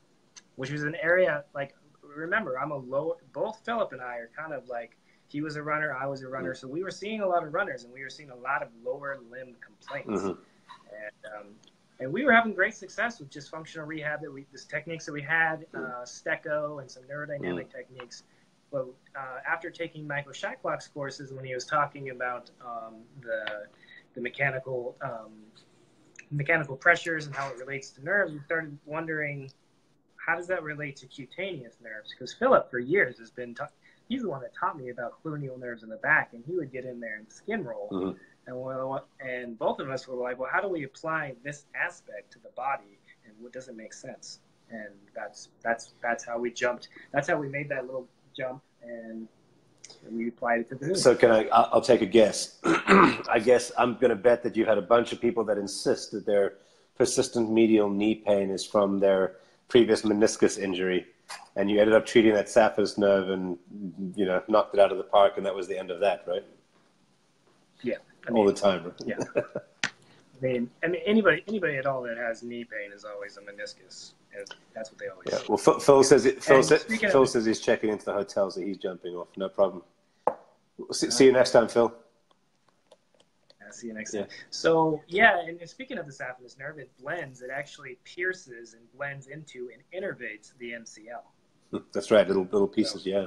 Which was an area, like, remember, I'm a low, both Philip and I are kind of like, he was a runner, I was a runner. Mm-hmm. So we were seeing a lot of runners, and we were seeing a lot of lower limb complaints. Mm-hmm. And, um, and we were having great success with just functional rehab, that we, this techniques that we had, uh, Stecco and some neurodynamic mm-hmm. techniques. But uh, after taking Michael Shacklock's courses, when he was talking about um, the, the mechanical, um, mechanical pressures and how it relates to nerves, we started wondering, how does that relate to cutaneous nerves? Because Philip, for years, has been ta- he's the one that taught me about cluneal nerves in the back, and he would get in there and skin roll. Mm-hmm. And well, and both of us were like, well, how do we apply this aspect to the body, and what doesn't make sense? And that's that's that's how we jumped. That's how we made that little jump, and we applied it to the. So can I? I'll take a guess. I guess I'm going to bet that you've had a bunch of people that insist that their persistent medial knee pain is from their previous meniscus injury, and you ended up treating that saphenous nerve and, you know, knocked it out of the park, and that was the end of that, right? Yeah. I all mean, the time, right? Yeah. I mean, I mean, anybody anybody at all that has knee pain is always a meniscus. That's what they always yeah. say. Well, Phil, Phil, says, it, Phil, says, Phil says he's checking into the hotel, so he's jumping off. No problem. See, see you next time, Phil. See you next time. Yeah. So, yeah, and speaking of the saphenous nerve, it blends, it actually pierces and blends into and innervates the M C L. That's right, little little pieces, so, yeah.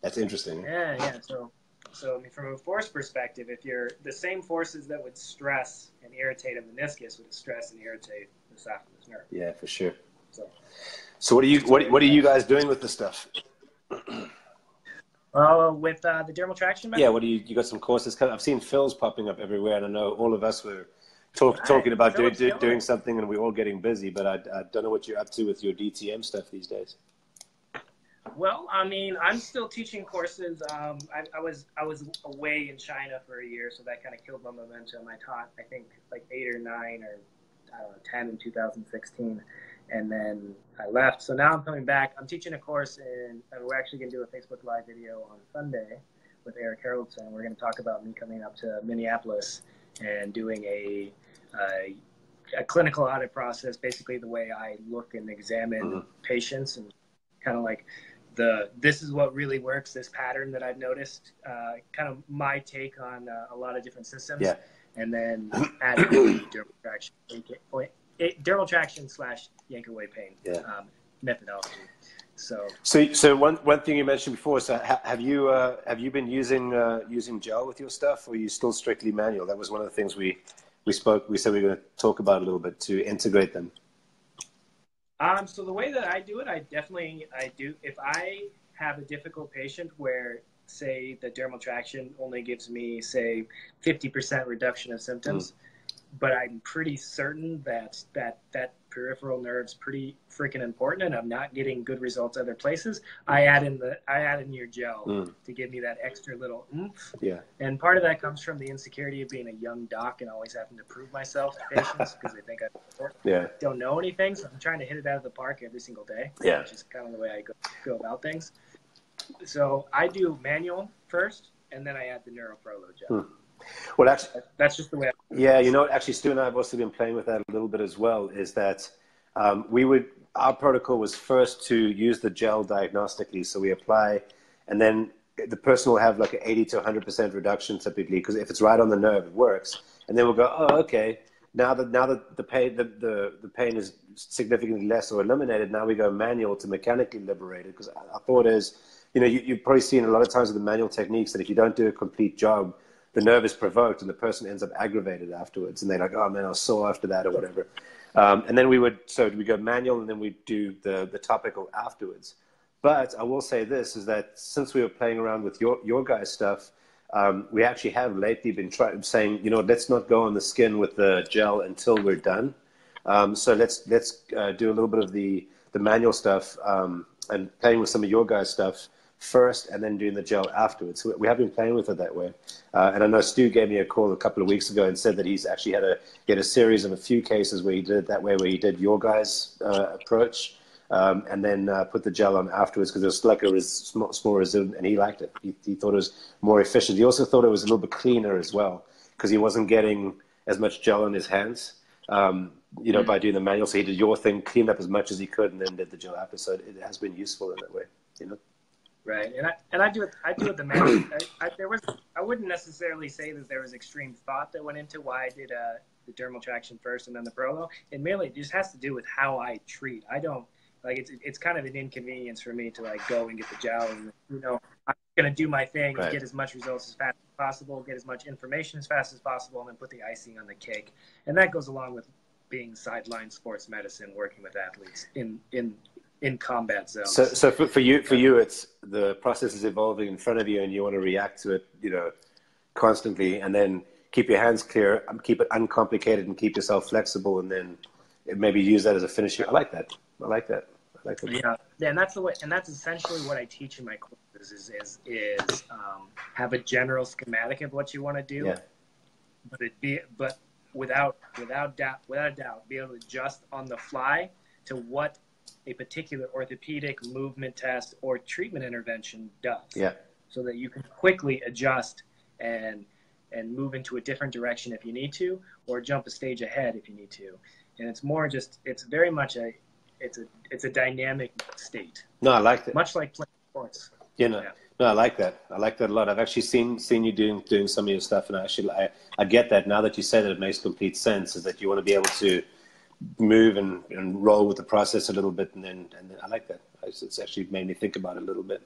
That's interesting. Yeah, yeah. So, so I mean, from a force perspective, if you're the same forces that would stress and irritate a meniscus would stress and irritate the saphenous nerve. Yeah, for sure. So, so what are you what what are you guys doing with this stuff? Oh, uh, with uh, the dermal traction method? Yeah, what do you, you got some courses coming? I've seen Phil's popping up everywhere, and I know all of us were talk, talking about do, do, doing something, and we're all getting busy, but I, I don't know what you're up to with your D T M stuff these days. Well, I mean, I'm still teaching courses. Um, I, I was I was away in China for a year, so that kind of killed my momentum. I taught, I think, like eight or nine or I don't know, ten in two thousand sixteen. And then I left. So now I'm coming back. I'm teaching a course, in, and we're actually going to do a Facebook Live video on Sunday with Eric Haroldson. We're going to talk about me coming up to Minneapolis and doing a, a, a clinical audit process, basically the way I look and examine mm-hmm. patients, and kind of like the this is what really works, this pattern that I've noticed, uh, kind of my take on uh, a lot of different systems. Yeah. And then add dermal traction. It, dermal traction slash yank-away pain yeah. um, methodology. So, so, so one one thing you mentioned before. So, ha, have you uh, have you been using uh, using gel with your stuff, or are you still strictly manual? That was one of the things we we spoke. We said we were going to talk about a little bit to integrate them. Um. So the way that I do it, I definitely I do. If I have a difficult patient where, say, the dermal traction only gives me, say, fifty percent reduction of symptoms. Mm. But I'm pretty certain that that that peripheral nerve's pretty freaking important, and I'm not getting good results other places. I add in the I add in your gel mm. to give me that extra little oomph. Yeah. And part of that comes from the insecurity of being a young doc and always having to prove myself to patients because they think I yeah. don't know anything. So I'm trying to hit it out of the park every single day. Yeah. Which is kind of the way I go, go about things. So I do manual first, and then I add the NeuroProLo gel. Mm. Well, actually, that's just the way. Yeah, you know, actually, Stu and I have also been playing with that a little bit as well. Is that um, we would our protocol was first to use the gel diagnostically. So we apply, and then the person will have like an eighty to one hundred percent reduction typically, because if it's right on the nerve, it works. And then we'll go, oh, okay, now that, now that the pain, the, the, the pain is significantly less or eliminated, now we go manual to mechanically liberate it. Because our thought is, you know, you, you've probably seen a lot of times with the manual techniques that if you don't do a complete job, the nerve is provoked and the person ends up aggravated afterwards. And they're like, oh man, I was sore after that or whatever. Um, and then we would, so we go manual and then we do the, the topical afterwards. But I will say this, is that since we were playing around with your, your guys' stuff, um, we actually have lately been try saying, you know, let's not go on the skin with the gel until we're done. Um, so let's, let's uh, do a little bit of the, the manual stuff um, and playing with some of your guys' stuff first and then doing the gel afterwards. So we have been playing with it that way. Uh, and I know Stu gave me a call a couple of weeks ago and said that he's actually had a, he had a series of a few cases where he did it that way, where he did your guys' uh, approach. Um, and then uh, put the gel on afterwards because it was like a res small, small residue, and he liked it. He, he thought it was more efficient. He also thought it was a little bit cleaner as well because he wasn't getting as much gel on his hands, um, you know, mm-hmm. by doing the manual. So he did your thing, cleaned up as much as he could, and then did the gel after. So it, it has been useful in that way, you know. Right, and I and I do it. I do it the manual. I, I, there was I wouldn't necessarily say that there was extreme thought that went into why I did uh, the dermal traction first and then the ProLo. It merely just has to do with how I treat. I don't. Like, it's, it's kind of an inconvenience for me to, like, go and get the gel and, you know, I'm going to do my thing right. and get as much results as fast as possible, get as much information as fast as possible, and then put the icing on the cake. And that goes along with being sideline sports medicine, working with athletes in, in, in combat zones. So, so for, for, you, for you, it's the process is evolving in front of you and you want to react to it, you know, constantly, and then keep your hands clear, keep it uncomplicated and keep yourself flexible, and then maybe use that as a finisher. I like that. I like that. I like that. Yeah. yeah, and that's the way, and that's essentially what I teach in my courses is is, is um, have a general schematic of what you want to do, yeah. but it be but without without doubt without a doubt be able to adjust on the fly to what a particular orthopedic movement test or treatment intervention does. Yeah. So that you can quickly adjust and and move into a different direction if you need to, or jump a stage ahead if you need to. And it's more just it's very much a It's a it's a dynamic state. No, I like that. Much like playing sports. You know, yeah. no, I like that. I like that a lot. I've actually seen seen you doing doing some of your stuff, and I actually I, I get that now that you say that it makes complete sense. Is that you want to be able to move and, and roll with the process a little bit, and then and then I like that. It's actually made me think about it a little bit.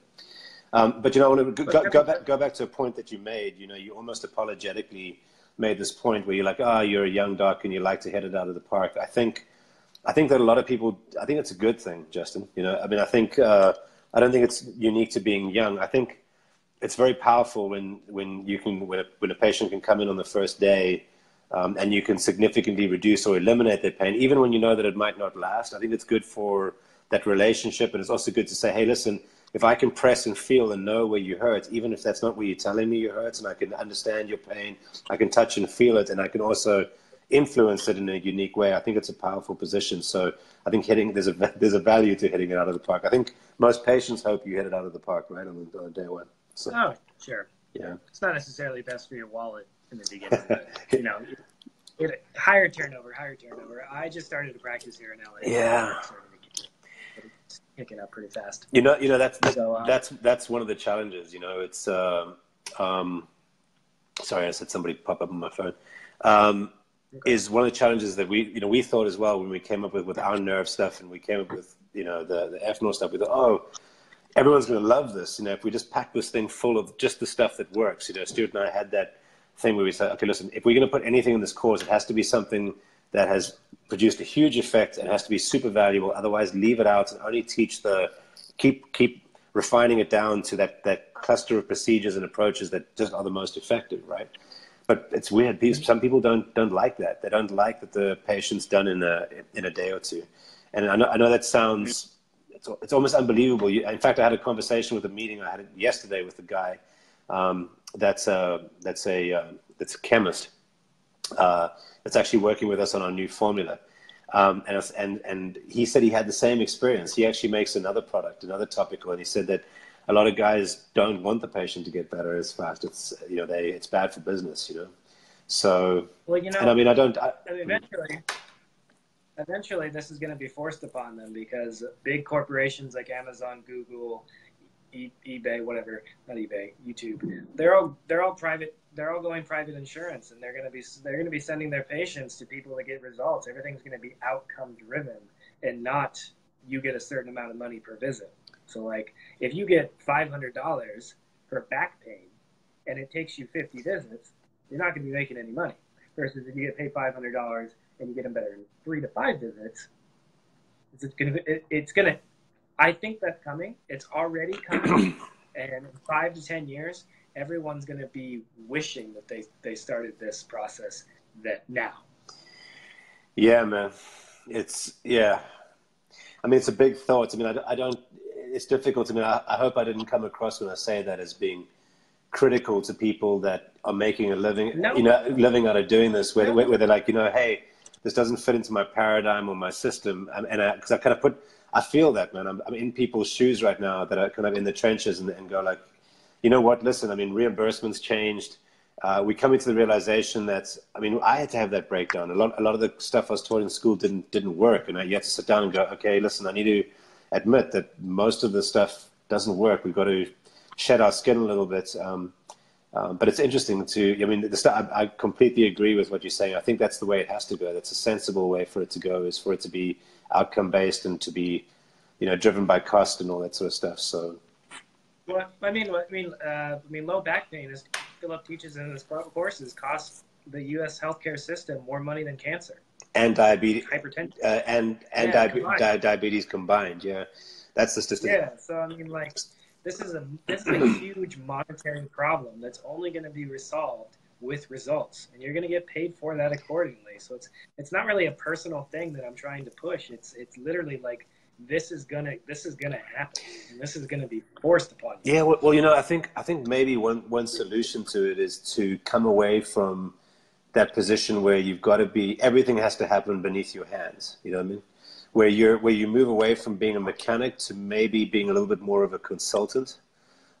Um, but you know, I want to go, go back go back to a point that you made. You know, you almost apologetically made this point where you're like, ah, oh, you're a young doc and you like to hit it out of the park. I think. I think that a lot of people, I think it's a good thing, Justin. You know, I mean, I think, uh, I don't think it's unique to being young. I think it's very powerful when, when you can, when a, when a patient can come in on the first day um, and you can significantly reduce or eliminate their pain, even when you know that it might not last. I think it's good for that relationship. And it's also good to say, hey, listen, if I can press and feel and know where you hurt, even if that's not where you're telling me you hurt, and I can understand your pain, I can touch and feel it. And I can also influence it in a unique way. I think it's a powerful position. So I think hitting there's a there's a value to hitting it out of the park. I think most patients hope you hit it out of the park right on, on day one. So, oh, sure. Yeah, it's not necessarily best for your wallet in the beginning, but you know, it, it, higher turnover, higher turnover. I just started to practice here in L A. Yeah, it's picking up pretty fast. You know, you know that's that, so, uh, that's that's one of the challenges. You know, it's um, um, sorry, I said somebody pop up on my phone. Um, is one of the challenges that we, you know, we thought as well when we came up with, with our nerve stuff and we came up with, you know, the, the F N O R stuff, we thought, oh, everyone's going to love this, you know, if we just pack this thing full of just the stuff that works. You know, Stuart and I had that thing where we said, okay, listen, if we're going to put anything in this course, it has to be something that has produced a huge effect and has to be super valuable. Otherwise, leave it out and only teach the, keep, keep refining it down to that, that cluster of procedures and approaches that just are the most effective, right? But it's weird. Some people don't don't like that. They don't like that the patient's done in a in a day or two. And I know I know that sounds it's it's almost unbelievable. You, in fact, I had a conversation with a meeting I had yesterday with a guy um, that's a that's a um, that's a chemist uh, that's actually working with us on our new formula. Um, and and and he said he had the same experience. He actually makes another product, another topical, and he said that. A lot of guys don't want the patient to get better as fast. It's you know they it's bad for business, you know. So well, you know, and I mean I don't. I, I mean, eventually, eventually this is going to be forced upon them because big corporations like Amazon, Google, e eBay, whatever, not eBay, YouTube, they're all they're all private. They're all going private insurance, and they're going to be they're going to be sending their patients to people that get results. Everything's going to be outcome driven, and not you get a certain amount of money per visit. So, like, if you get five hundred dollars for back pain, and it takes you fifty visits, you're not going to be making any money. Versus if you get paid five hundred dollars and you get them better in three to five visits, it's going to it, it's going to. I think that's coming. It's already coming, and in five to ten years. Everyone's going to be wishing that they, they started this process that now. Yeah, man. It's, yeah. I mean, it's a big thought. I mean, I, I don't, it's difficult. I mean, I, I hope I didn't come across when I say that as being critical to people that are making a living, no. you know, living out of doing this, where, no. where, where they're like, you know, hey, this doesn't fit into my paradigm or my system. And, and I, because I kind of put, I feel that, man. I'm, I'm in people's shoes right now that are kind of in the trenches and, and go like, you know what, listen, I mean, reimbursement's changed. Uh, we're coming to the realization that, I mean, I had to have that breakdown. A lot, a lot of the stuff I was taught in school didn't, didn't work. And I, you had to sit down and go, okay, listen, I need to admit that most of this stuff doesn't work. We've got to shed our skin a little bit. Um, um, but it's interesting to, I mean, the stuff, I, I completely agree with what you're saying. I think that's the way it has to go. That's a sensible way for it to go, is for it to be outcome-based and to be, you know, driven by cost and all that sort of stuff. So. Well, I mean, I mean, uh, I mean, low back pain, as Philip teaches in his courses, costs the U S healthcare system more money than cancer and diabetes, hypertension, uh, and and yeah, di combined. Di diabetes combined. Yeah, that's the statistic. Yeah, so I mean, like, this is a this is a huge monetary problem that's only going to be resolved with results, and you're going to get paid for that accordingly. So it's it's not really a personal thing that I'm trying to push. It's it's literally like. This is gonna. This is gonna happen. And this is gonna be forced upon you. Yeah. Well, well, you know, I think I think maybe one one solution to it is to come away from that position where you've got to be. Everything has to happen beneath your hands. You know what I mean? Where you're where you move away from being a mechanic to maybe being a little bit more of a consultant.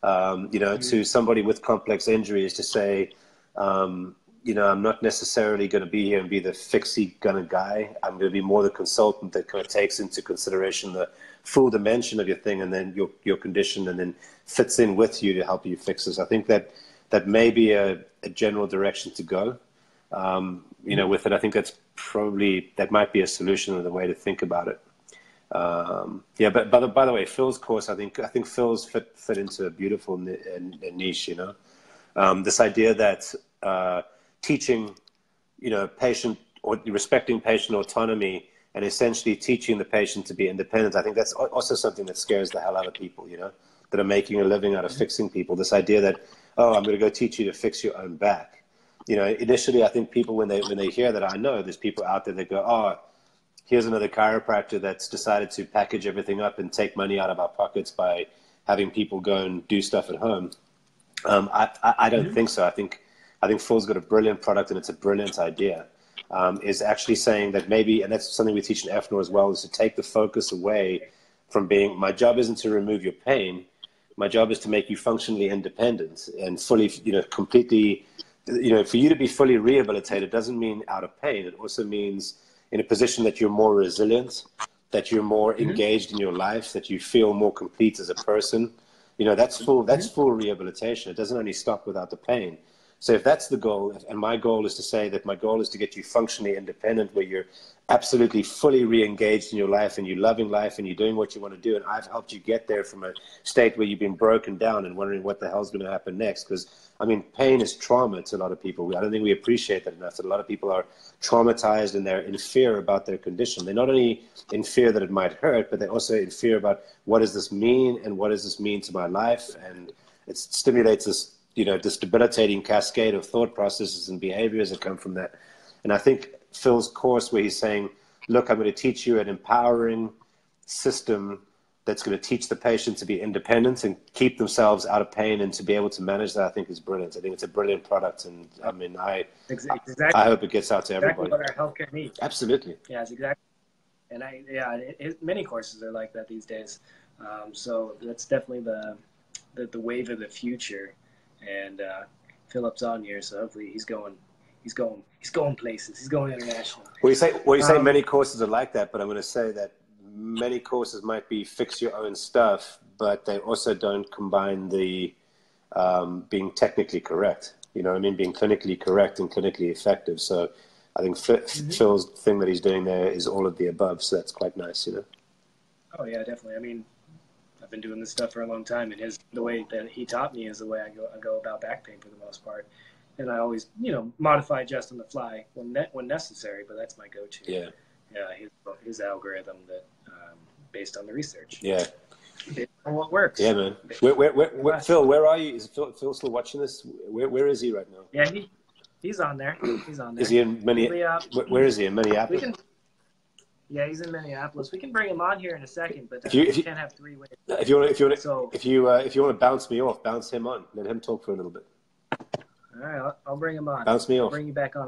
Um, you know, mm-hmm. to somebody with complex injuries to say, um, you know, I'm not necessarily going to be here and be the fixie kind of guy. I'm going to be more the consultant that kind of takes into consideration the full dimension of your thing and then your, your condition, and then fits in with you to help you fix this. I think that that may be a, a general direction to go, um, you know, with it. I think that's probably, that might be a solution or the way to think about it. Um, yeah, but by the, by the way, Phil's course, I think, I think Phil's fit, fit into a beautiful niche, you know, um, this idea that, uh, teaching, you know, patient or respecting patient autonomy and essentially teaching the patient to be independent. I think that's also something that scares the hell out of people, you know, that are making a living out of fixing people. This idea that, oh, I'm going to go teach you to fix your own back. You know, initially, I think people, when they, when they hear that, I know there's people out there that go, oh, here's another chiropractor that's decided to package everything up and take money out of our pockets by having people go and do stuff at home. Um, I, I, I don't [S2] Mm-hmm. [S1] Think so. I think... I think Phil's got a brilliant product, and it's a brilliant idea, um, is actually saying that maybe, and that's something we teach in F N O R as well, is to take the focus away from being, my job isn't to remove your pain. My job is to make you functionally independent and fully, you know, completely, you know, for you to be fully rehabilitated doesn't mean out of pain. It also means in a position that you're more resilient, that you're more mm-hmm. engaged in your life, that you feel more complete as a person. You know, that's full, that's full rehabilitation. It doesn't only stop without the pain. So if that's the goal, and my goal is to say that my goal is to get you functionally independent, where you're absolutely fully re-engaged in your life and you're loving life and you're doing what you want to do. And I've helped you get there from a state where you've been broken down and wondering what the hell's going to happen next. Because, I mean, pain is trauma to a lot of people. I don't think we appreciate that enough, that a lot of people are traumatized and they're in fear about their condition. They're not only in fear that it might hurt, but they're also in fear about what does this mean and what does this mean to my life. And it stimulates this, you know, this debilitating cascade of thought processes and behaviors that come from that. And I think Phil's course, where he's saying, look, I'm going to teach you an empowering system that's going to teach the patient to be independent and keep themselves out of pain and to be able to manage that, I think is brilliant. I think it's a brilliant product. And I mean, I, exactly. I, I hope it gets out to exactly everybody. What our healthcare needs. Absolutely. Yeah, it's exactly. And I, yeah, it, it, many courses are like that these days. Um, so that's definitely the, the, the wave of the future. And uh, Philip's on here, so hopefully he's going he's going, he's going places, he's going international. Well, you say, well, you say um, many courses are like that, but I'm going to say that many courses might be fix your own stuff, but they also don't combine the um, being technically correct. You know what I mean? Being clinically correct and clinically effective. So I think F mm-hmm. Phil's thing that he's doing there is all of the above. So that's quite nice, you know? Oh, yeah, definitely. I mean, I've been doing this stuff for a long time, and his, the way that he taught me is the way I go, I go about back pain for the most part. And I always, you know, modify, adjust on the fly when, ne when necessary, but that's my go-to. Yeah. Yeah, his, his algorithm that, um, based on the research. Yeah. Based on what works. Yeah, man. Where, where, where, where, Phil, where are you? Is Phil, Phil still watching this? Where, where is he right now? Yeah, he, he's on there. He's on there. Is he in Minneapolis? Where, where is he, in Minneapolis? We can, yeah, he's in Minneapolis. We can bring him on here in a second, but if you, if you, we can't have three ways. If you want to, if you want to, so, if you, uh, if you want to bounce me off, bounce him on. Let him talk for a little bit. All right, I'll, I'll bring him on. Bounce me off. I'll bring you back on.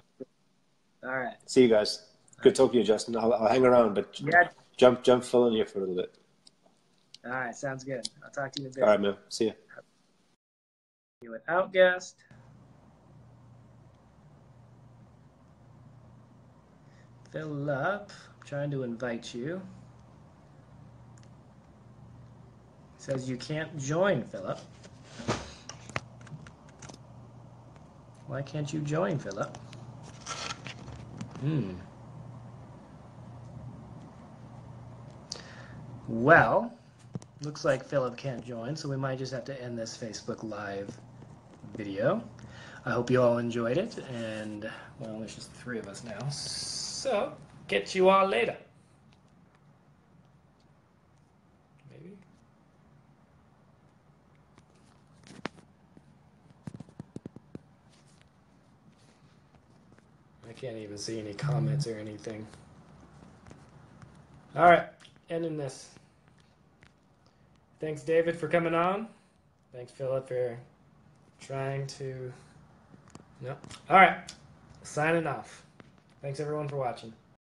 All right. See you guys. Good talking to you, Justin. I'll, I'll hang around, but yeah. jump, jump Phil in here for a little bit. All right, sounds good. I'll talk to you in a bit. All right, man. See you. You an outguest. Phil up. I'm trying to invite you. It says you can't join, Philip. Why can't you join, Philip? Hmm. Well, looks like Philip can't join, so we might just have to end this Facebook Live video. I hope you all enjoyed it, and, well, there's just three of us now, so get you all later. Maybe? I can't even see any comments or anything. All right, ending this. Thanks, David, for coming on. Thanks, Philip, for trying to... No. All right. Signing off. Thanks, everyone, for watching.